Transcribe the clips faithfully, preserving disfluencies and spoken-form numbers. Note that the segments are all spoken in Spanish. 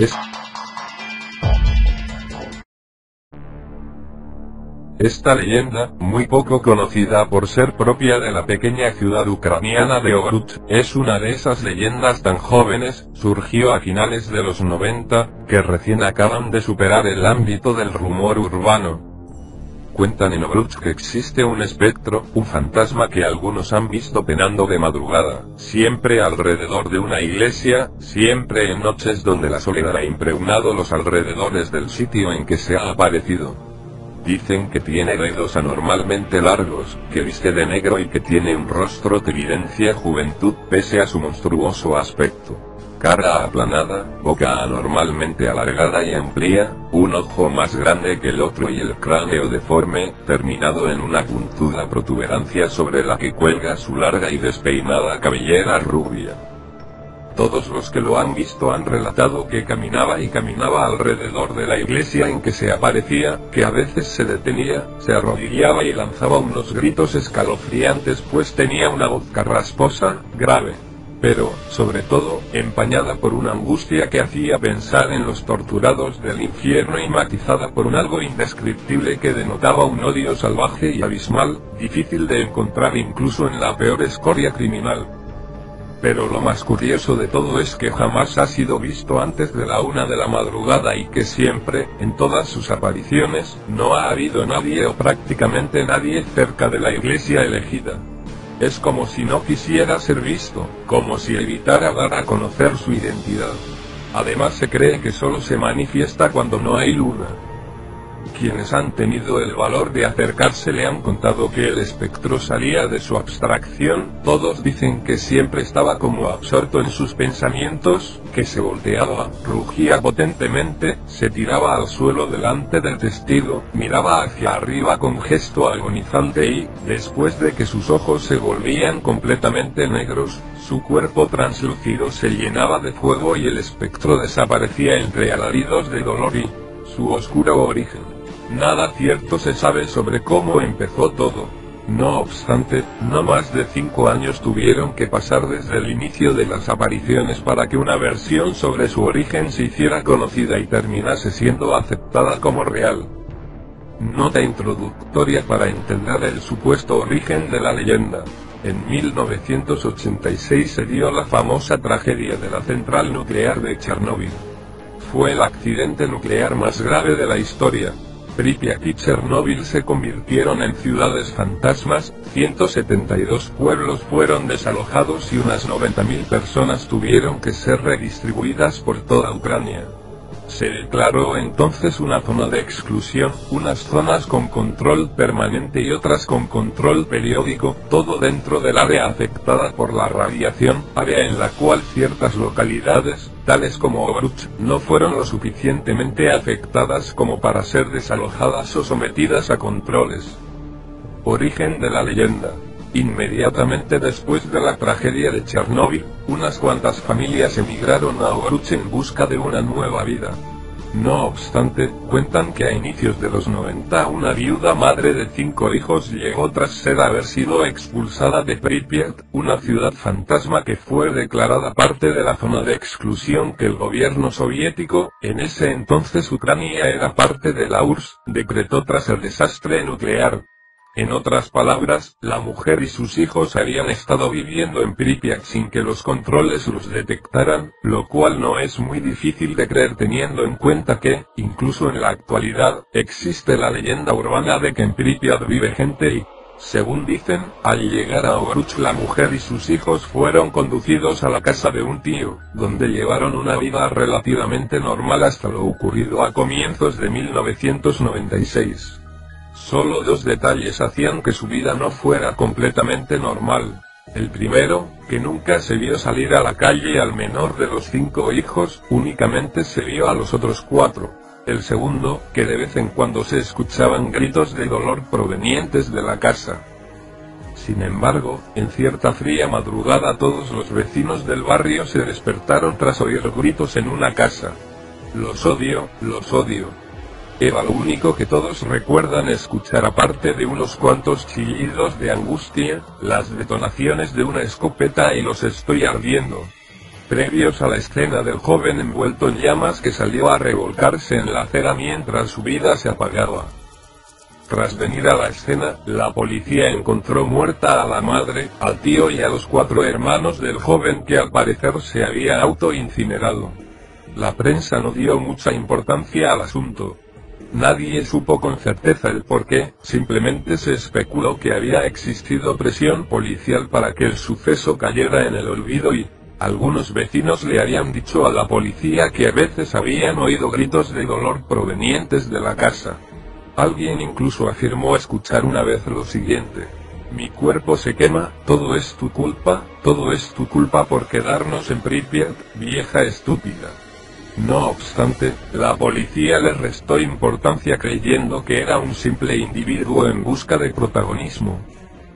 Es... Esta leyenda, muy poco conocida por ser propia de la pequeña ciudad ucraniana de Ovruch, es una de esas leyendas tan jóvenes, surgió a finales de los noventa, que recién acaban de superar el ámbito del rumor urbano. Cuentan en Ovruch que existe un espectro, un fantasma que algunos han visto penando de madrugada, siempre alrededor de una iglesia, siempre en noches donde la soledad ha impregnado los alrededores del sitio en que se ha aparecido. Dicen que tiene dedos anormalmente largos, que viste de negro y que tiene un rostro que evidencia juventud pese a su monstruoso aspecto. Cara aplanada, boca anormalmente alargada y amplia, un ojo más grande que el otro y el cráneo deforme, terminado en una puntuda protuberancia sobre la que cuelga su larga y despeinada cabellera rubia. Todos los que lo han visto han relatado que caminaba y caminaba alrededor de la iglesia en que se aparecía, que a veces se detenía, se arrodillaba y lanzaba unos gritos escalofriantes pues tenía una voz carrasposa, grave, pero, sobre todo, empañada por una angustia que hacía pensar en los torturados del infierno y matizada por un algo indescriptible que denotaba un odio salvaje y abismal, difícil de encontrar incluso en la peor escoria criminal. Pero lo más curioso de todo es que jamás ha sido visto antes de la una de la madrugada y que siempre, en todas sus apariciones, no ha habido nadie o prácticamente nadie cerca de la iglesia elegida. Es como si no quisiera ser visto, como si evitara dar a conocer su identidad. Además se cree que solo se manifiesta cuando no hay luna. Quienes han tenido el valor de acercarse le han contado que el espectro salía de su abstracción, todos dicen que siempre estaba como absorto en sus pensamientos, que se volteaba, rugía potentemente, se tiraba al suelo delante del testigo, miraba hacia arriba con gesto agonizante y, después de que sus ojos se volvían completamente negros, su cuerpo translúcido se llenaba de fuego y el espectro desaparecía entre alaridos de dolor y su oscuro origen. Nada cierto se sabe sobre cómo empezó todo. No obstante, no más de cinco años tuvieron que pasar desde el inicio de las apariciones para que una versión sobre su origen se hiciera conocida y terminase siendo aceptada como real. Nota introductoria para entender el supuesto origen de la leyenda. En mil novecientos ochenta y seis se dio la famosa tragedia de la central nuclear de Chernóbil. Fue el accidente nuclear más grave de la historia. Pripyat y Chernóbil se convirtieron en ciudades fantasmas, ciento setenta y dos pueblos fueron desalojados y unas noventa mil personas tuvieron que ser redistribuidas por toda Ucrania. Se declaró entonces una zona de exclusión, unas zonas con control permanente y otras con control periódico, todo dentro del área afectada por la radiación, área en la cual ciertas localidades, tales como Ovruch, no fueron lo suficientemente afectadas como para ser desalojadas o sometidas a controles. Origen de la leyenda. Inmediatamente después de la tragedia de Chernóbil, unas cuantas familias emigraron a Ovruch en busca de una nueva vida. No obstante, cuentan que a inicios de los noventa una viuda madre de cinco hijos llegó tras ser haber sido expulsada de Pripyat, una ciudad fantasma que fue declarada parte de la zona de exclusión que el gobierno soviético, en ese entonces Ucrania era parte de la U R S S, decretó tras el desastre nuclear. En otras palabras, la mujer y sus hijos habían estado viviendo en Pripyat sin que los controles los detectaran, lo cual no es muy difícil de creer teniendo en cuenta que, incluso en la actualidad, existe la leyenda urbana de que en Pripyat vive gente y, según dicen, al llegar a Ovruch la mujer y sus hijos fueron conducidos a la casa de un tío, donde llevaron una vida relativamente normal hasta lo ocurrido a comienzos de mil novecientos noventa y seis. Solo dos detalles hacían que su vida no fuera completamente normal. El primero, que nunca se vio salir a la calle al menor de los cinco hijos, únicamente se vio a los otros cuatro. El segundo, que de vez en cuando se escuchaban gritos de dolor provenientes de la casa. Sin embargo, en cierta fría madrugada todos los vecinos del barrio se despertaron tras oír gritos en una casa. Los odio, los odio. Era lo único que todos recuerdan escuchar aparte de unos cuantos chillidos de angustia, las detonaciones de una escopeta y los estoy ardiendo. previos a la escena del joven envuelto en llamas que salió a revolcarse en la acera mientras su vida se apagaba. Tras venir a la escena, la policía encontró muerta a la madre, al tío y a los cuatro hermanos del joven que al parecer se había autoincinerado. La prensa no dio mucha importancia al asunto. Nadie supo con certeza el porqué, simplemente se especuló que había existido presión policial para que el suceso cayera en el olvido y algunos vecinos le habían dicho a la policía que a veces habían oído gritos de dolor provenientes de la casa. Alguien incluso afirmó escuchar una vez lo siguiente: mi cuerpo se quema, todo es tu culpa, todo es tu culpa por quedarnos en Pripyat, vieja estúpida. No obstante, la policía le restó importancia creyendo que era un simple individuo en busca de protagonismo.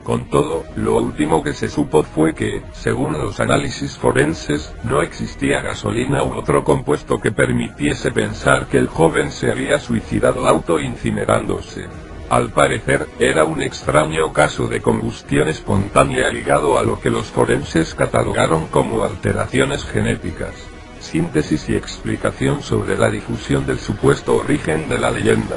Con todo, lo último que se supo fue que, según los análisis forenses, no existía gasolina u otro compuesto que permitiese pensar que el joven se había suicidado autoincinerándose. Al parecer, era un extraño caso de combustión espontánea ligado a lo que los forenses catalogaron como alteraciones genéticas. Síntesis y explicación sobre la difusión del supuesto origen de la leyenda.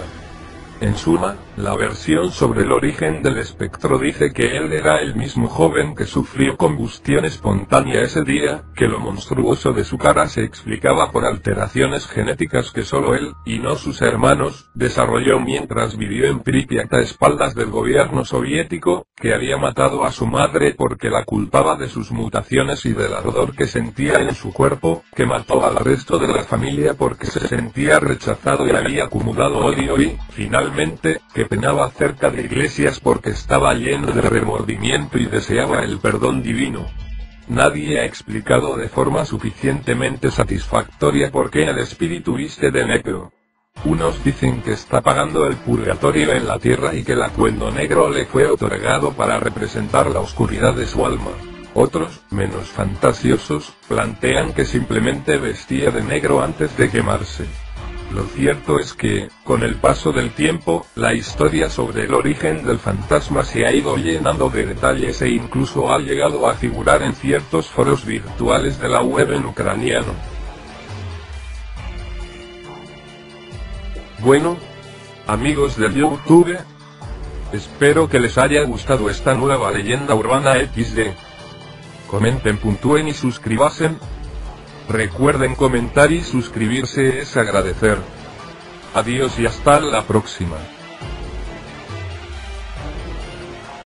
En suma, la versión sobre el origen del espectro dice que él era el mismo joven que sufrió combustión espontánea ese día, que lo monstruoso de su cara se explicaba por alteraciones genéticas que solo él, y no sus hermanos, desarrolló mientras vivió en Pripyat a espaldas del gobierno soviético, que había matado a su madre porque la culpaba de sus mutaciones y del ardor que sentía en su cuerpo, que mató al resto de la familia porque se sentía rechazado y había acumulado odio y, finalmente, que penaba cerca de iglesias porque estaba lleno de remordimiento y deseaba el perdón divino. Nadie ha explicado de forma suficientemente satisfactoria por qué el espíritu viste de negro. Unos dicen que está pagando el purgatorio en la tierra y que el atuendo negro le fue otorgado para representar la oscuridad de su alma. Otros, menos fantasiosos, plantean que simplemente vestía de negro antes de quemarse. Lo cierto es que, con el paso del tiempo, la historia sobre el origen del fantasma se ha ido llenando de detalles e incluso ha llegado a figurar en ciertos foros virtuales de la web en ucraniano. Bueno, amigos de YouTube, espero que les haya gustado esta nueva leyenda urbana equis de. Comenten, puntúen y suscribasen. Recuerden comentar y suscribirse, es agradecer. Adiós y hasta la próxima.